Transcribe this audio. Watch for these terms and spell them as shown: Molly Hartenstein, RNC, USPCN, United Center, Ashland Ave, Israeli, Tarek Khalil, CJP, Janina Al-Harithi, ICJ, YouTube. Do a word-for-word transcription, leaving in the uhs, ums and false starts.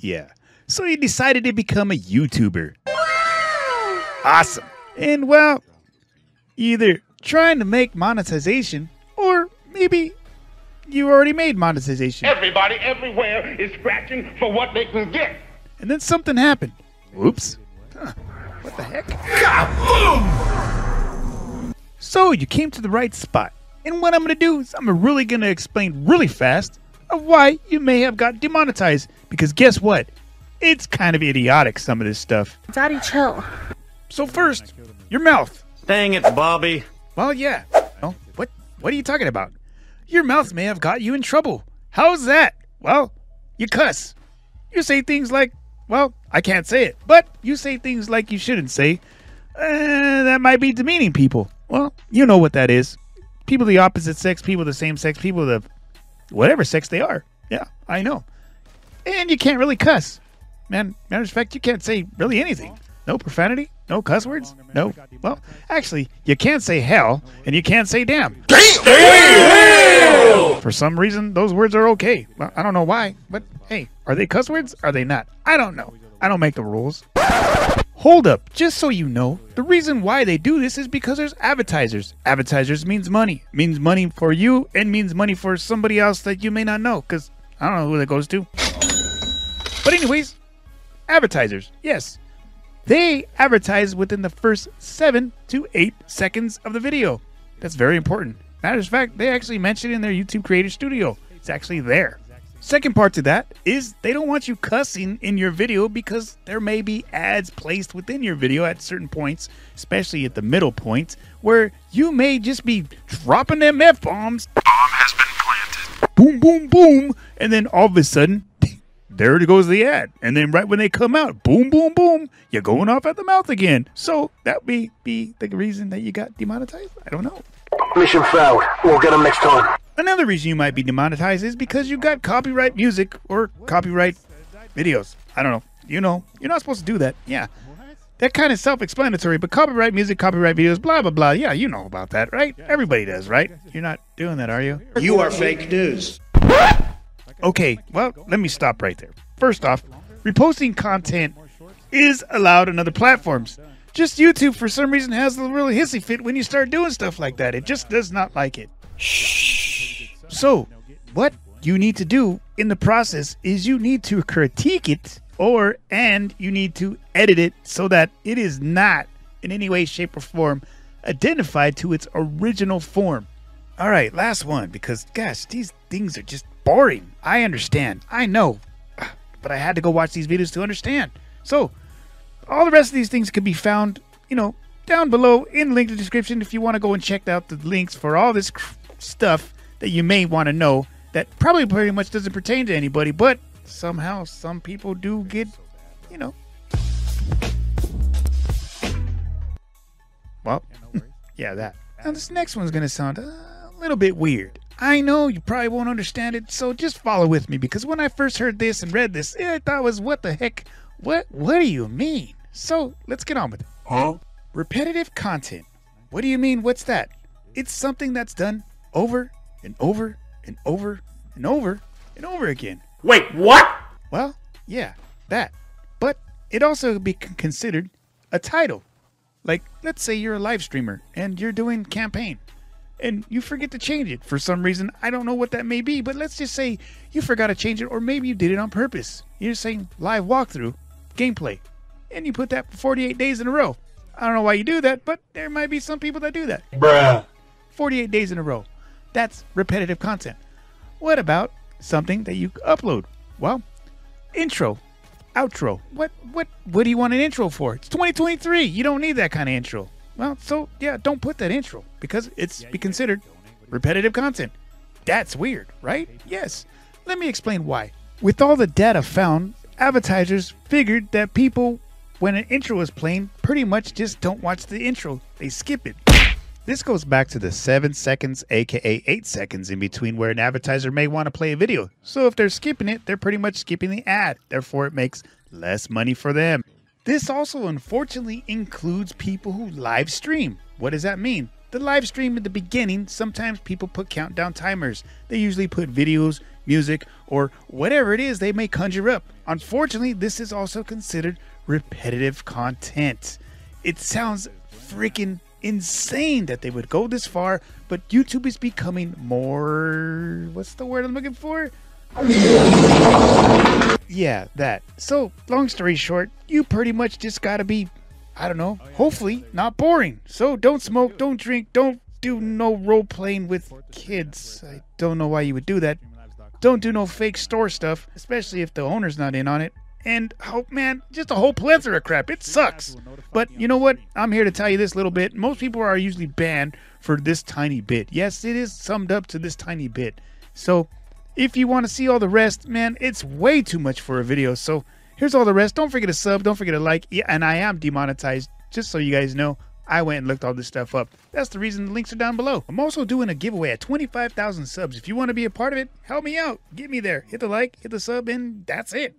Yeah. So he decided to become a YouTuber. Wow. Awesome. And well, either trying to make monetization, or maybe you already made monetization. Everybody everywhere is scratching for what they can get. And then something happened. Whoops. Huh. What the heck? Kaboom! So you came to the right spot. And what I'm going to do is I'm really going to explain really fast of why you may have got demonetized. Because guess what? It's kind of idiotic, some of this stuff. Daddy, chill. So first, your mouth. Dang it, Bobby. Well, yeah. Well, what, what are you talking about? Your mouth may have got you in trouble. How's that? Well, you cuss. You say things like, well, I can't say it, but you say things like you shouldn't say. Uh, that might be demeaning people. Well, you know what that is. People the opposite sex, people the same sex, people the whatever sex they are. Yeah, I know. And you can't really cuss. Man, matter of fact, you can't say really anything. No profanity, no cuss words, no. Well, actually, you can't say hell, and you can't say damn. Damn! For some reason, those words are okay. Well, I don't know why, but hey, are they cuss words? Are they not? I don't know. I don't make the rules. Hold up, just so you know, the reason why they do this is because there's advertisers. Advertisers means money. Means money for you, and means money for somebody else that you may not know, because I don't know who that goes to. But anyways, advertisers, yes. They advertise within the first seven to eight seconds of the video. That's very important. Matter of fact, they actually mention it in their YouTube Creator Studio. It's actually there. Second part to that is they don't want you cussing in your video because there may be ads placed within your video at certain points, especially at the middle points, where you may just be dropping them F-bombs. Bomb has been planted. Boom, boom, boom. And then all of a sudden, there goes the ad. And then right when they come out, boom, boom, boom, you're going off at the mouth again. So that may be the reason that you got demonetized. I don't know. Mission failed. We'll get them next time. Another reason you might be demonetized is because you got copyright music or copyright videos. I don't know. You know, you're not supposed to do that. Yeah. That kind of self-explanatory, but copyright music, copyright videos, blah, blah, blah. Yeah, you know about that, right? Everybody does, right? You're not doing that, are you? You are fake news. Okay, well, let me stop right there. First off, reposting content is allowed on other platforms. Just YouTube, for some reason, has a really hissy fit when you start doing stuff like that. It just does not like it. Shh. So, what you need to do in the process is you need to critique it, or and you need to edit it so that it is not in any way, shape, or form identified to its original form. All right, last one, because gosh, these things are just boring. I understand. I know. But I had to go watch these videos to understand. So, all the rest of these things can be found, you know, down below in the link to the description if you want to go and check out the links for all this cr stuff. That you may want to know that probably pretty much doesn't pertain to anybody, but somehow some people do get, you know. Well, yeah, that. Now this next one's going to sound a little bit weird. I know you probably won't understand it, so just follow with me, because when I first heard this and read this, I thought was, what the heck? What, what do you mean? So let's get on with it. Huh? Repetitive content. What do you mean? What's that? It's something that's done over and over and over and over and over again. Wait, what? Well, yeah, that. But it also could be considered a title. Like, let's say you're a live streamer and you're doing campaign and you forget to change it for some reason. I don't know what that may be, but let's just say you forgot to change it, or maybe you did it on purpose. You're saying live walkthrough gameplay and you put that for forty-eight days in a row. I don't know why you do that, but there might be some people that do that. Bruh. forty-eight days in a row. That's repetitive content. What about something that you upload? Well, intro, outro. What what what do you want an intro for? It's twenty twenty-three. You don't need that kind of intro. Well, so yeah, don't put that intro because it's be considered repetitive content. That's weird, right? Yes. Let me explain why. With all the data found, advertisers figured that people, when an intro is playing, pretty much just don't watch the intro. They skip it. This goes back to the seven seconds, aka eight seconds in between where an advertiser may want to play a video. So if they're skipping it, they're pretty much skipping the ad. Therefore, it makes less money for them. This also unfortunately includes people who live stream. What does that mean? The live stream at the beginning, sometimes people put countdown timers. They usually put videos, music, or whatever it is they may conjure up. Unfortunately, this is also considered repetitive content. It sounds freaking insane that they would go this far, but YouTube is becoming more... what's the word I'm looking for? Yeah, that. So, long story short, you pretty much just gotta be, I don't know, hopefully not boring. So don't smoke, don't drink, don't do no role playing with kids. I don't know why you would do that. Don't do no fake store stuff, especially if the owner's not in on it. And, oh man, just a whole plethora of crap. It sucks. But you know what? I'm here to tell you this little bit. Most people are usually banned for this tiny bit. Yes, it is summed up to this tiny bit. So if you want to see all the rest, man, it's way too much for a video. So here's all the rest. Don't forget to sub. Don't forget to like. Yeah, and I am demonetized, just so you guys know. I went and looked all this stuff up. That's the reason the links are down below. I'm also doing a giveaway at twenty-five thousand subs. If you want to be a part of it, help me out. Get me there. Hit the like, hit the sub, and that's it.